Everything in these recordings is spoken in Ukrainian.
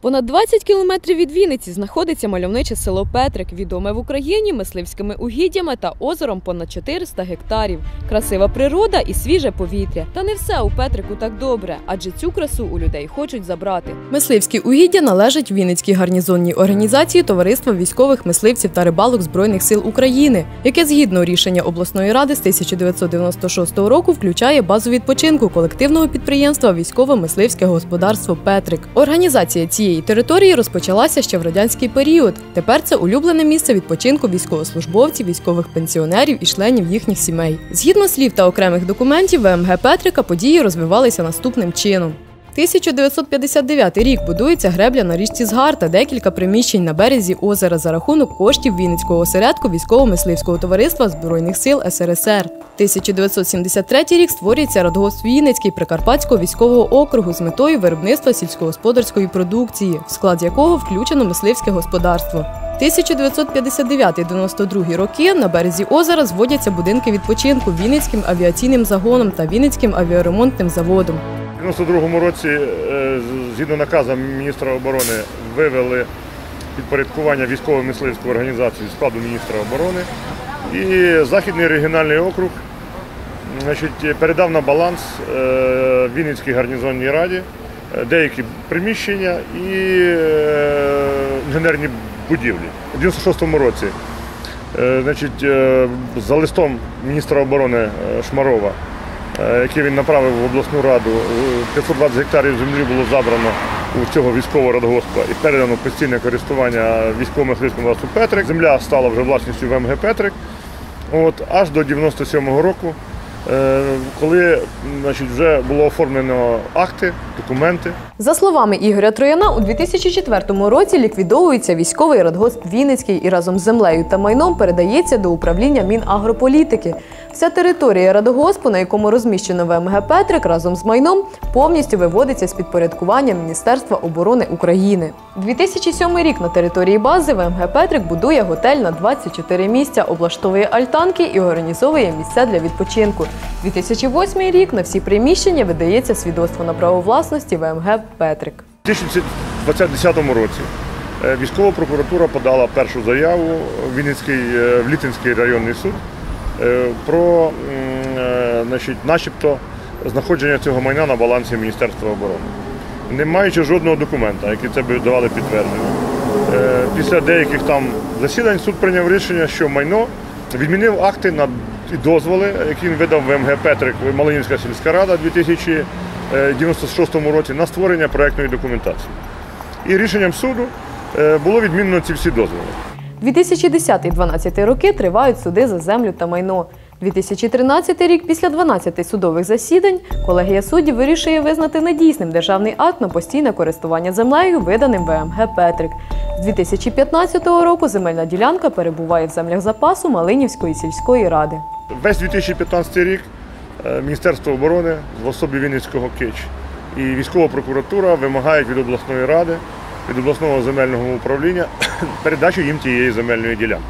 Понад 20 кілометрів від Вінниці знаходиться мальовниче село Петрик, відоме в Україні мисливськими угіддями та озером понад 400 гектарів. Красива природа і свіже повітря. Та не все у Петрику так добре, адже цю красу у людей хочуть забрати. Мисливські угіддя належать Вінницькій гарнізонній організації Товариства військових мисливців та рибалок Збройних сил України, яке згідно рішення обласної ради з 1996 року включає базу відпочинку колективного підприємства «Військово-мисливське господарство Петрик». Організація цієї території розпочалася ще в радянський період. Тепер це улюблене місце відпочинку військовослужбовців, військових пенсіонерів і членів їхніх сімей. Згідно слів та окремих документів ВМГ Петрика, події розвивалися наступним чином. 1959 рік будується гребля на річці Згар та декілька приміщень на березі озера за рахунок коштів Вінницького осередку Військово-мисливського товариства Збройних сил СРСР. 1973 рік створюється радгосп Вінницький Прикарпатського військового округу з метою виробництва сільськогосподарської продукції, в склад якого включено мисливське господарство. 1959-92 роки на березі озера зводяться будинки відпочинку Вінницьким авіаційним загоном та Вінницьким авіаремонтним заводом. У 1992 році, згідно наказу міністра оборони, вивели підпорядкування військово-мисливської організації складу міністра оборони. І Західний регіональний округ, значить, передав на баланс Вінницькій гарнізонній раді деякі приміщення і інженерні будівлі. У 1996 році, значить, за листом міністра оборони Шмарова, який він направив в обласну раду, 520 гектарів землі було забрано у цього військового радгоспа і передано постійне користування військово-мисливському господарству Петрик. Земля стала вже власністю ВМГ Петрик. От, аж до 1997 року, коли, значить, вже було оформлено акти, документи. За словами Ігоря Трояна, у 2004 році ліквідовується військовий радгосп Вінницький і разом з землею та майном передається до управління Мінагрополітики. Вся територія радгоспу, на якому розміщено ВМГ Петрик, разом з майном повністю виводиться з підпорядкування Міністерства оборони України. 2007 рік на території бази ВМГ Петрик будує готель на 24 місця, облаштовує альтанки і організовує місця для відпочинку. 2008 рік на всі приміщення видається свідоцтво на право власності ВМГ Петрик. У 2010 році військова прокуратура подала першу заяву в Літинський районний суд про, значить, начебто знаходження цього майна на балансі Міністерства оборони, не маючи жодного документа, який це б давали підтвердження. Після деяких там засідань суд прийняв рішення, що майно відмінив акти на дозволи, які він видав ВМГ Петрик Малинівська сільська рада у 2096 році на створення проєктної документації. І рішенням суду було відмінено ці всі дозволи. 2010-2012 роки тривають суди за землю та майно. 2013 рік після 12 судових засідань колегія суддів вирішує визнати недійсним державний акт на постійне користування землею, виданим ВМГ Петрик. З 2015 року земельна ділянка перебуває в землях запасу Малинівської сільської ради. Весь 2015 рік Міністерство оборони в особі Вінницького КЕВ і військова прокуратура вимагають від обласної ради, від обласного земельного управління передачу їм тієї земельної ділянки.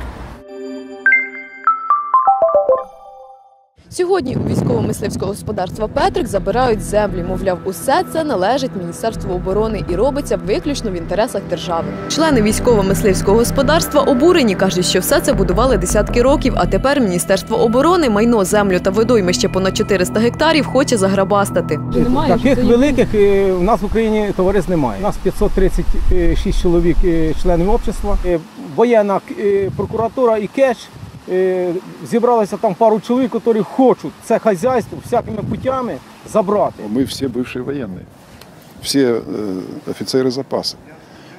Сьогодні у військово-мисливського господарства Петрик забирають землі. Мовляв, усе це належить Міністерству оборони і робиться виключно в інтересах держави. Члени військово-мисливського господарства обурені, кажуть, що все це будували десятки років, а тепер Міністерство оборони майно, землю та водоймище понад 400 гектарів хоче заграбастати. Таких великих у нас в Україні товариств немає. У нас 536 чоловік членів общества, воєнна прокуратура і КЕВ. Зібралися там пару чоловік, які хочуть це хазяйство всякими путями забрати. Ми всі бувші воєнні, всі офіцери запасу.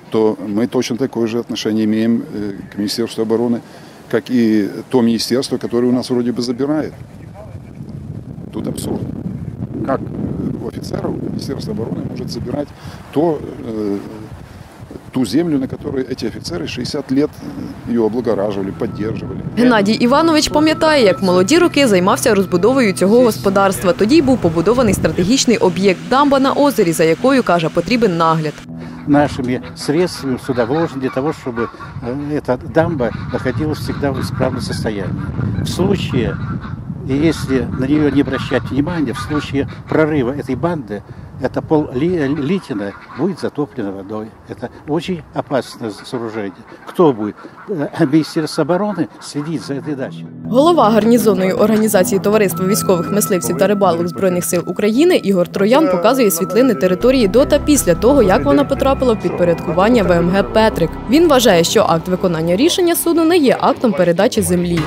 То ми точно таке ж відношення маємо до Міністерства оборони, як і то міністерство, яке у нас вроді би забирає. Тут абсурд. Як у офіцерів Міністерство оборони може забирати ту землю, на якій ці офіцери 60 років її облагоражували, підтримували. Геннадій Іванович пам'ятає, як в молоді роки займався розбудовою цього господарства. Тоді був побудований стратегічний об'єкт – дамба на озері, за якою, каже, потрібен нагляд. Нашими средствами сюди вложено для того, щоб ця дамба знаходилася завжди в справному стані. В випадку И если на нее не обращать внимания, в случае прорыва этой банды, это пол Литина будет затоплено водой. Это очень опасное сооружение. Кто будет? Министерство обороны следить за этой дачей. Голова гарнізонної організації Товариства військових мисливців та рибалок Збройних сил України Ігор Троян показує світлини території до та після того, як вона потрапила в підпорядкування ВМГ «Петрик». Він вважає, що акт виконання рішення суду не є актом передачі землі.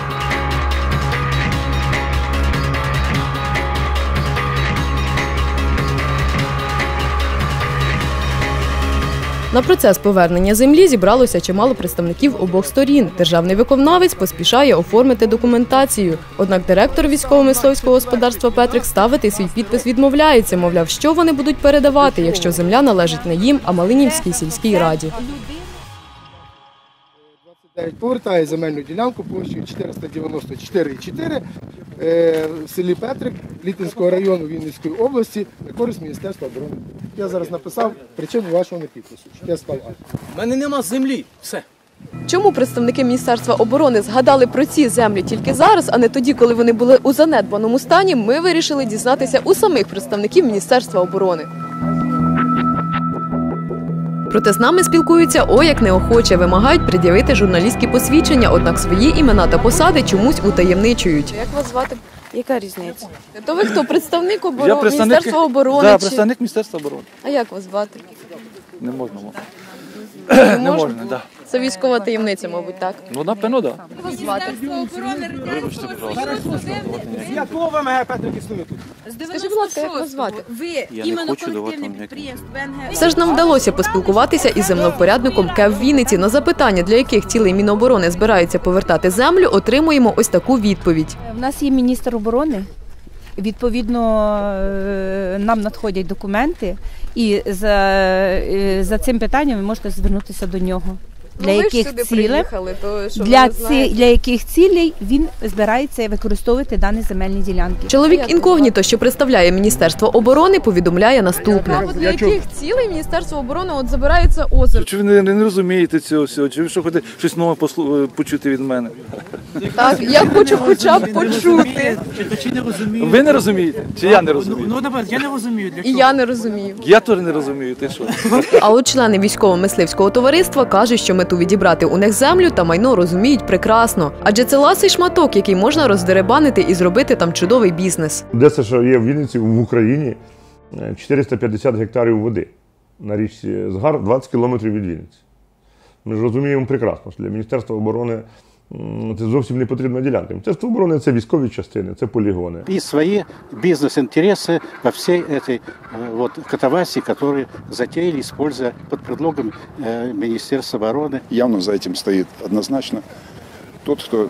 На процес повернення землі зібралося чимало представників обох сторін. Державний виконавець поспішає оформити документацію. Однак директор Військово-мисливського господарства Петрик ставити свій підпис відмовляється. Мовляв, що вони будуть передавати, якщо земля належить не їм, а Малинівській сільській раді. Повертає земельну ділянку площею 494,4 в селі Петрик Літинського району Вінницької області на користь Міністерства оборони. Я зараз написав причину вашого непідпису. Я став акт. У мене нема землі. Все. Чому представники Міністерства оборони згадали про ці землі тільки зараз, а не тоді, коли вони були у занедбаному стані, ми вирішили дізнатися у самих представників Міністерства оборони. Проте з нами спілкуються, о як неохоче, вимагають пред'явити журналістські посвідчення, однак свої імена та посади чомусь утаємничують. Як вас звати? Яка різниця? То ви хто? Представник Міністерства оборони? Так, представник Міністерства оборони. А як вас звати? Не можна було. Не можна, так. Це військова таємниця, мабуть, так? Ну, напевно, так. Як вас звати? Вибачте, будь ласка. ВМГ Петрик існує тут? Скажіть, будь ласка, як вас звати? Я не хочу давати вам ніякі. Все ж нам вдалося поспілкуватися із землевпорядником КЕВ Вінниці. На запитання, для яких цілей Міноборони збираються повертати землю, отримуємо ось таку відповідь. У нас є міністр оборони. Відповідно, нам надходять документи. І за цим питанням ви можете звернутися до нього. Для яких цілей він збирається використовувати дані земельні ділянки. Чоловік інкогніто, що представляє Міністерство оборони, повідомляє наступне. Для яких цілей Міністерство оборони забирається озеро? Чи ви не розумієте цього всього? Чи ви що хочете щось нове почути від мене? Так, я хочу хоча б почути. Ви не розумієте? Чи я не розумію? Ну, наприклад, я не розумію. І я не розумію. Я теж не розумію, ти що? А от члени військово-мисливського товариства кажуть, що мету відібрати у них землю та майно розуміють прекрасно. Адже це ласий шматок, який можна роздеребанити і зробити там чудовий бізнес. Де це ж є в Вінниці, в Україні 450 гектарів води. На річці Згар 20 кілометрів від Вінниці. Ми ж розуміємо прекрасно, що для Міністерства оборони це зовсім не потрібна ділянка. Міністерство оборони – це військові частини, це полігони. І свої бізнес-інтереси во всій цій катавасі, які затіяли, використовуючи під предлогом Міністерства оборони. Явно за цим стоїть однозначно той, хто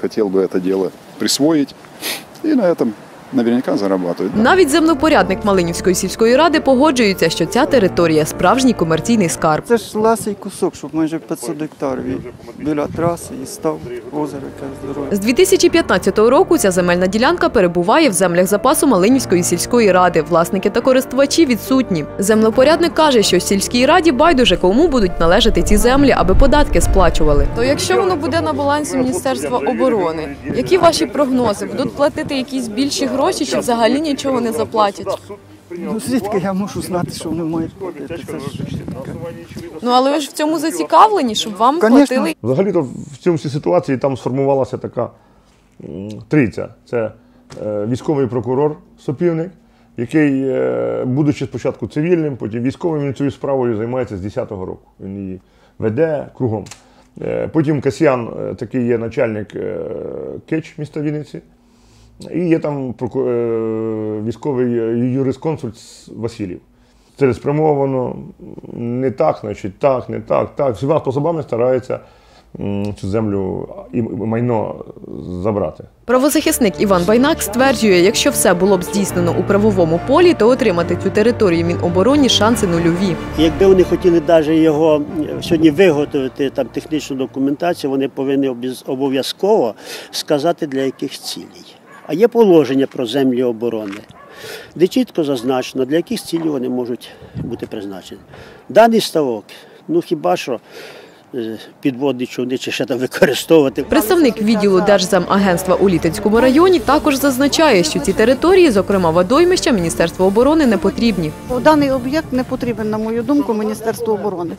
хотів би це діло присвоїти і на цьому. Навіть землевпорядник Малинівської сільської ради погоджується, що ця територія – справжній комерційний скарб. Це ж ласий кусок, щоб майже 500 гектарів біля траси і став озеро, яке здорове. З 2015 року ця земельна ділянка перебуває в землях запасу Малинівської сільської ради. Власники та користувачі відсутні. Землевпорядник каже, що сільській раді байдуже, кому будуть належати ці землі, аби податки сплачували. То якщо воно буде на балансі Міністерства оборони, які ваші прогнози? Будуть платити якісь більші гроші? Чи взагалі нічого не заплатять? Ну, звідки я можу знати, що вони мають платити? Ну, але ви ж в цьому зацікавлені, щоб вам платили? Взагалі-то в цьому ситуації там сформувалася така трійця. Це військовий прокурор Сопівник, який, будучи спочатку цивільним, потім військовим, він цією справою займається з 10-го року. Він її веде кругом. Потім Касьян, такий є начальник КЕЧ міста Вінниці. І є там військовий юрисконсульт Васильєв. Це спрямовано не так, значить, так, не так, так. Всіма способами стараються цю землю і майно забрати. Правозахисник Іван Байнак стверджує, якщо все було б здійснено у правовому полі, то отримати цю територію Міноборони шанси нульові. Якби вони хотіли навіть його сьогодні виготовити, там, технічну документацію, вони повинні обов'язково сказати, для яких цілей. А є положення про землі оборони, де чітко зазначено, для яких цілей вони можуть бути призначені. Даний ставок, ну хіба що підводні човни чи ще там використовувати. Представник відділу Держземагентства у Літинському районі також зазначає, що ці території, зокрема водоймища, Міністерству оборони не потрібні. Даний об'єкт не потрібен, на мою думку, Міністерству оборони.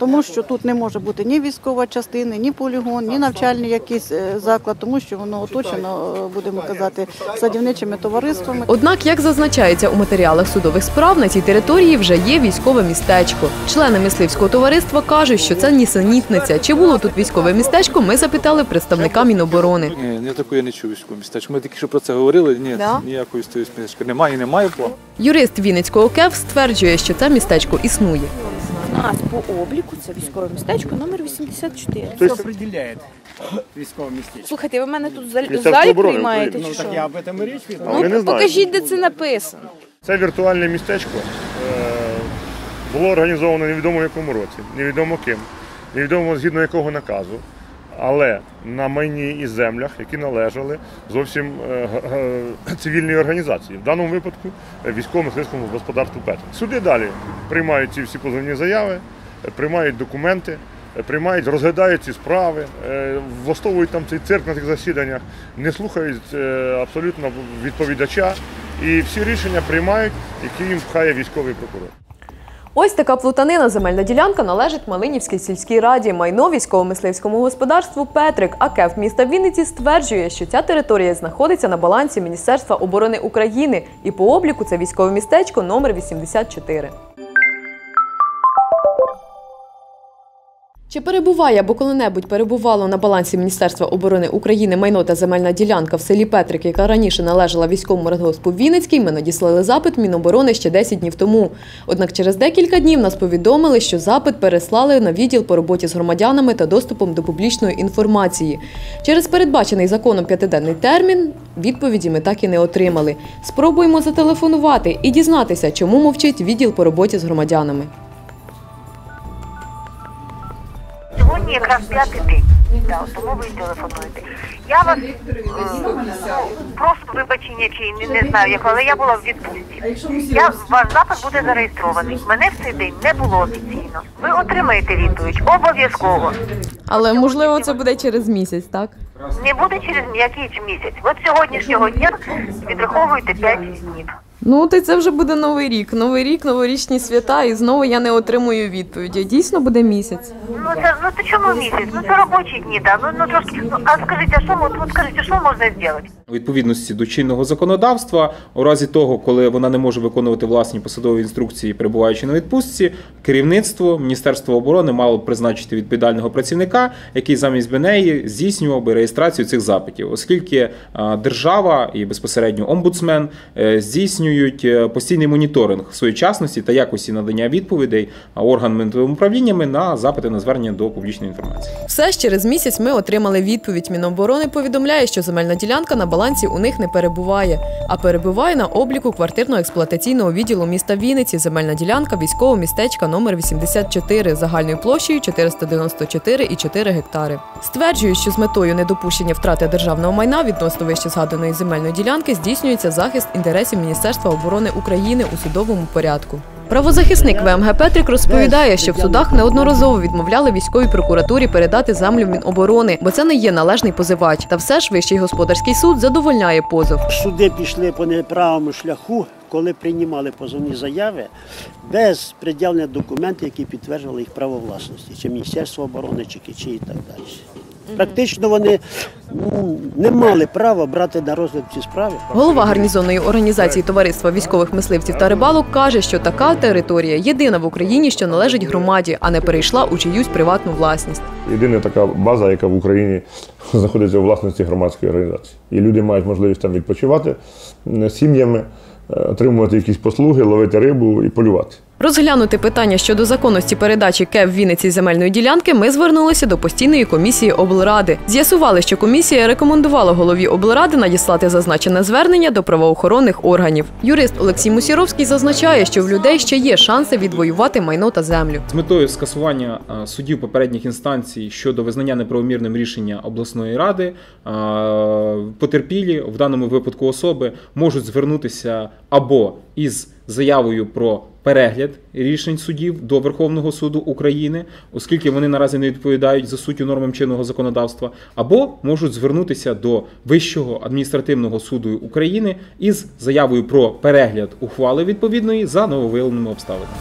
Тому що тут не може бути ні військова частина, ні полігон, ні навчальний якийсь заклад, тому що воно оточено, будемо казати, садівничими товариствами. Однак, як зазначається у матеріалах судових справ, на цій території вже є військове містечко. Члени мисливського товариства кажуть, що це нісенітниця. Чи було тут військове містечко, ми запитали представника Міноборони. Ні, не такої я не чув військове містечко. Ми тільки що про це говорили, ні, да? Ніякої містечка немає і немає. Юрист Вінницького КЕВ стверджує, що це містечко існує. У нас по обліку це військове містечко номер 84. Хто определяє військове містечко? Слухайте, ви мене тут залі приймаєте чи що? Ну, так я об этом і річ відповідаю. Ну, покажіть, де це написано. Це віртуальне містечко. Було організовано невідомо в якому році, невідомо ким, невідомо згідно якого наказу. Але на майні і землях, які належали зовсім цивільній організації, в даному випадку Військово-мисливському господарству Петрик. Суди далі приймають ці всі позовні заяви, приймають документи, приймають, розглядають ці справи, влаштовують там цей цирк на цих засіданнях, не слухають абсолютно відповідача і всі рішення приймають, які їм пхає військовий прокурор. Ось така плутанина. Земельна ділянка належить Малинівській сільській раді, майно Військово-мисливському господарству «Петрик», а КЕВ міста Вінниці стверджує, що ця територія знаходиться на балансі Міністерства оборони України і по обліку це військове містечко номер 84. Чи перебуває або коли-небудь перебувало на балансі Міністерства оборони України майно та земельна ділянка в селі Петрик, яка раніше належала військовому радгоспу Вінницький, ми надіслали запит Міноборони ще 10 днів тому. Однак через декілька днів нас повідомили, що запит переслали на відділ по роботі з громадянами та доступом до публічної інформації. Через передбачений законом 5-денний термін відповіді ми так і не отримали. Спробуємо зателефонувати і дізнатися, чому мовчить відділ по роботі з громадянами. Сьогодні якраз п'ятий день, тому ви телефонуєте. Я вас, просто вибачення чи не знаю як, але я була в відпустці. Ваш запит буде зареєстрований. Мене в цей день не було офіційно. Ви отримаєте відповідь, обов'язково. Але, можливо, це буде через місяць, так? Не буде через якийсь місяць. От сьогоднішнього дня відраховуєте 5 днів. Ну, ти це вже буде Новий рік. Новий рік, новорічні свята, і знову я не отримую відповіді. Дійсно буде місяць? Ну, чому місяць? Ну, це робочі дні, так. Скажіть, а що можна зробити? У відповідності до чинного законодавства, у разі того, коли вона не може виконувати власні посадові інструкції, перебуваючи на відпустці, керівництво Міністерства оборони мало б призначити відповідального працівника, який замість би неї здійснював би реєстрацію цих запитів, оскільки держава і безпосередньо омбудсмен здійснює постійний моніторинг своєчасності та якості надання відповідей органами та управліннями на запити на звернення до публічної інформації. Все ж через місяць ми отримали відповідь. Міноборони повідомляє, що земельна ділянка на балансі у них не перебуває, а перебуває на обліку квартирно-експлуатаційного відділу міста Вінниці земельна ділянка військового містечка номер 84 загальною площею 494,4 гектари. Стверджують, що з метою недопущення втрати державного майна відносно вище згаданої земельної ділянки здійснюється захист інтересів Міністерства оборони України у судовому порядку. Правозахисник ВМГ Петрик розповідає, що в судах неодноразово відмовляли військовій прокуратурі передати землю Міноборони, бо це не є належний позивач. Та все ж Вищий господарський суд задовольняє позов. Суди пішли по неправому шляху, коли приймали позовні заяви, без пред'явлення документів, які підтверджували їх право власності, чи Міністерство оборони, чи КІЧІ і так далі. Практично вони не мали права брати на розгляд ці справи. Голова гарнізонної організації Товариства військових мисливців та рибалок каже, що така територія єдина в Україні, що належить громаді, а не перейшла у чиюсь приватну власність. Єдина така база, яка в Україні знаходиться у власності громадської організації. І люди мають можливість там відпочивати з сім'ями, отримувати якісь послуги, ловити рибу і полювати. Розглянути питання щодо законності передачі КЕВ Вінниці земельної ділянки ми звернулися до постійної комісії облради. З'ясували, що комісія рекомендувала голові облради надіслати зазначене звернення до правоохоронних органів. Юрист Олексій Мусіровський зазначає, що в людей ще є шанси відвоювати майно та землю. З метою скасування судів попередніх інстанцій щодо визнання неправомірним рішення обласної ради, потерпілі, в даному випадку особи, можуть звернутися або із заявою про перегляд рішень судів до Верховного суду України, оскільки вони наразі не відповідають за суттю нормам чинного законодавства, або можуть звернутися до Вищого адміністративного суду України із заявою про перегляд ухвали відповідної за нововиявленими обставинами.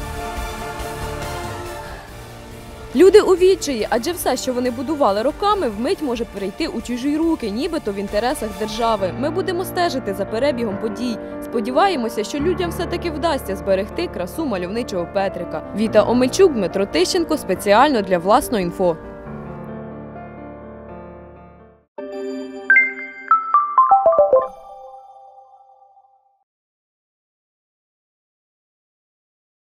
Люди у відчаї, адже все, що вони будували роками, вмить може перейти у чужі руки, нібито в інтересах держави. Ми будемо стежити за перебігом подій. Сподіваємося, що людям все-таки вдасться зберегти красу мальовничого Петрика. Віта Омельчук, Дмитро Тищенко. Спеціально для «Власно інфо».